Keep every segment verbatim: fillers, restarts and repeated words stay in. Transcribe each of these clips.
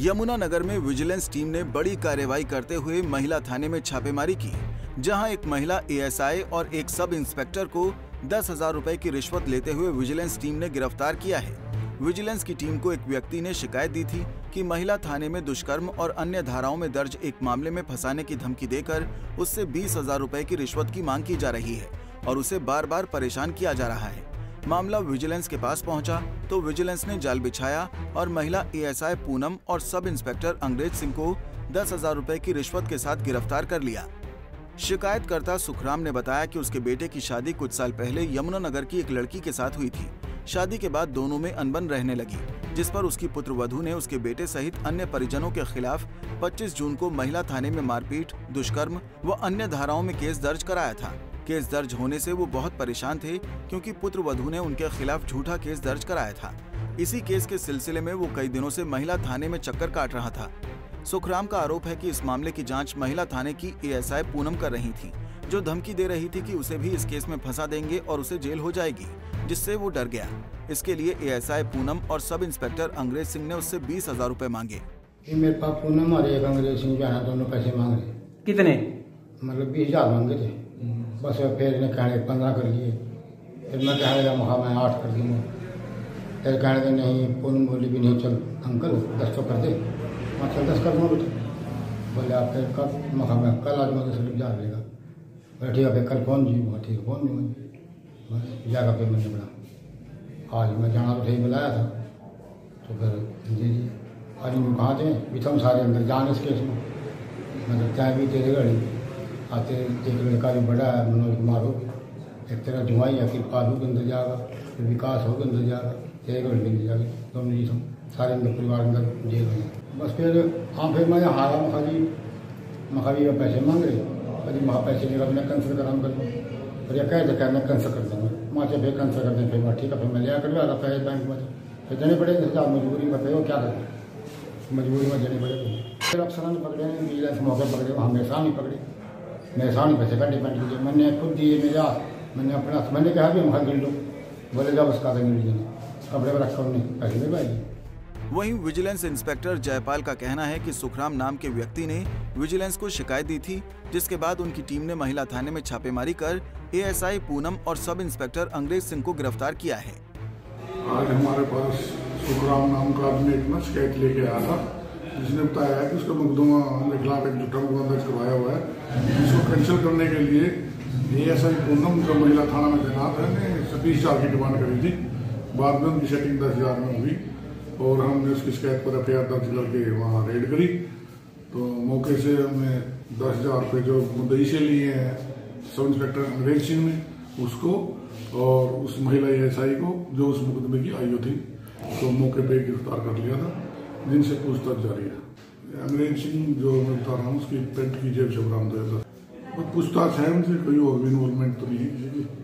यमुना नगर में vigilance team ने बड़ी कार्रवाई करते हुए महिला थाने में छापेमारी की, जहां एक महिला एएसआई और एक सब इंस्पेक्टर को दस हजार रूपए की रिश्वत लेते हुए विजिलेंस टीम ने गिरफ्तार किया है। विजिलेंस की टीम को एक व्यक्ति ने शिकायत दी थी कि महिला थाने में दुष्कर्म और अन्य धाराओं में दर्ज एक मामले में फंसाने की धमकी देकर उससे बीस हजार रूपए की रिश्वत की मांग की जा रही है और उसे बार बार परेशान किया जा रहा है। मामला विजिलेंस के पास पहुंचा तो विजिलेंस ने जाल बिछाया और महिला एएसआई पूनम और सब इंस्पेक्टर अंग्रेज सिंह को दस हजार रूपए की रिश्वत के साथ गिरफ्तार कर लिया। शिकायतकर्ता सुखराम ने बताया कि उसके बेटे की शादी कुछ साल पहले यमुना नगर की एक लड़की के साथ हुई थी। शादी के बाद दोनों में अनबन रहने लगी, जिस पर उसकी पुत्रवधू ने उसके बेटे सहित अन्य परिजनों के खिलाफ पच्चीस जून को महिला थाने में मारपीट, दुष्कर्म व अन्य धाराओं में केस दर्ज कराया था। केस दर्ज होने से वो बहुत परेशान थे क्योंकि पुत्रवधू ने उनके खिलाफ झूठा केस दर्ज कराया था। इसी केस के सिलसिले में वो कई दिनों से महिला थाने में चक्कर काट रहा था। सुखराम का आरोप है कि इस मामले की जांच महिला थाने की एएसआई पूनम कर रही थी, जो धमकी दे रही थी कि उसे भी इस केस में फंसा देंगे और उसे जेल हो जाएगी, जिससे वो डर गया। इसके लिए एएसआई पूनम और सब इंस्पेक्टर अंग्रेज सिंह ने उससे बीस हजार रूपए मांगे। मेरे पास पूनम और एक अंग्रेज सिंह जाना दोनों पैसे मांग रहे। कितने? मतलब बीस हजार मांगे थे। बस फिर ने कहा पंद्रह कर लिए, फिर मैं कहा मैं आठ कर दूंगा। फिर कहने नहीं, पूनम बोली भी नहीं, चल अंकल दस तो कर दे। मतलब दस कर दूंगा बेटा। बोले आप फिर कब? मैं कल आज मतलब जा देगा। बोले ठीक है फिर कल फोन जी। बहुत ठीक है फोन जी। जाकर फिर मैंने बोला आज मैं जाना तो सही बुलाया था, तो फिर जी जी आज इनको कहाँ थे बिथम सारे अंदर जान इस केस में। मतलब चाहे भी तेरे गढ़ी आते एक लड़का भी बड़ा है मनोज कुमार हो, एक तरह धुआई है, फिर पालू के अंदर जाएगा, फिर विकास हो के अंदर जाएगा, तेरे गढ़ के अंदर जाएगा, दोनों जी हम सारे अंदर परिवार अंदर जे गए। बस फिर हाँ फिर मैं हारा मखा जी मखा जी पैसे मांग रहे। अरे महा पैसे लेकर मैं कैंसिल कराम कर दूँ। फिर यह कह देता है मैं कैंसिल कर दूँगा। माँ से फिर कैंसिल कर दें। फिर मैं ठीक है फिर मैं लिया करवा रहा था बैंक में, फिर देने पड़ेंगे साहब मजबूरी में। फिर वो क्या करें, मजबूरी में देने पड़ेंगे। फिर अफसरान पकड़े, विजिलेंस मौके पकड़े, वहाँ मेरे सामने पकड़े, मेरे सामने पैसे का डिपेंड कीजिए। मैंने खुद दिए, मेरा मैंने अपना मैंने कहा कि वहाँ गिर लो। बोले जब उसका गिर कपड़े पर रखा उन्हें पैसे नहीं पाएगी। वहीं विजिलेंस इंस्पेक्टर जयपाल का कहना है कि सुखराम नाम के व्यक्ति ने विजिलेंस को शिकायत दी थी, जिसके बाद उनकी टीम ने महिला थाने में छापेमारी कर एएसआई पूनम और सब इंस्पेक्टर अंग्रेज सिंह को गिरफ्तार किया है। आज हमारे पास सुखराम नाम का आदमी एक शिकायत लेके आया था, जिसने बताया कि उसका मुकदमा के खिलाफ एक मुकदमा दर्ज करवाया हुआ है, जिसको कैंसिल करने के लिए एएसआई पूनम जो महिला थाना में तैनात है ने सतीश साहब की डिमांड करी थी। बाद में उनकी सेटिंग दस हजार में हुई और हमने उसकी शिकायत पर एफ आई आर दर्ज करके वहाँ रेड करी, तो मौके से हमने दस हजार रुपये जो मुद्दई से लिए हैं सब इंस्पेक्टर अंग्रेज सिंह ने उसको और उस महिला एएसआई को जो उस मुकदमे की आयु थी, तो मौके पे गिरफ्तार कर लिया था, जिनसे पूछताछ जारी है। अंग्रेज सिंह जो मैं बता रहा हूँ उसकी पेंट की जेब से बरामद हुआ था और पूछताछ है उनसे, कोई और भी इन्वॉल्वमेंट तो नहीं है।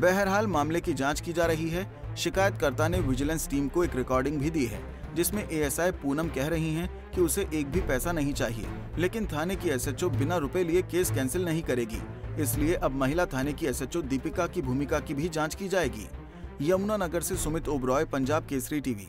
बहरहाल मामले की जाँच की जा रही है। शिकायतकर्ता ने विजिलेंस टीम को एक रिकॉर्डिंग भी दी है, जिसमें एएसआई पूनम कह रही हैं कि उसे एक भी पैसा नहीं चाहिए, लेकिन थाने की एसएचओ बिना रुपए लिए केस कैंसिल नहीं करेगी, इसलिए अब महिला थाने की एसएचओ दीपिका की भूमिका की भी जांच की जाएगी। यमुना नगर से सुमित ओब्रॉय, पंजाब केसरी टीवी।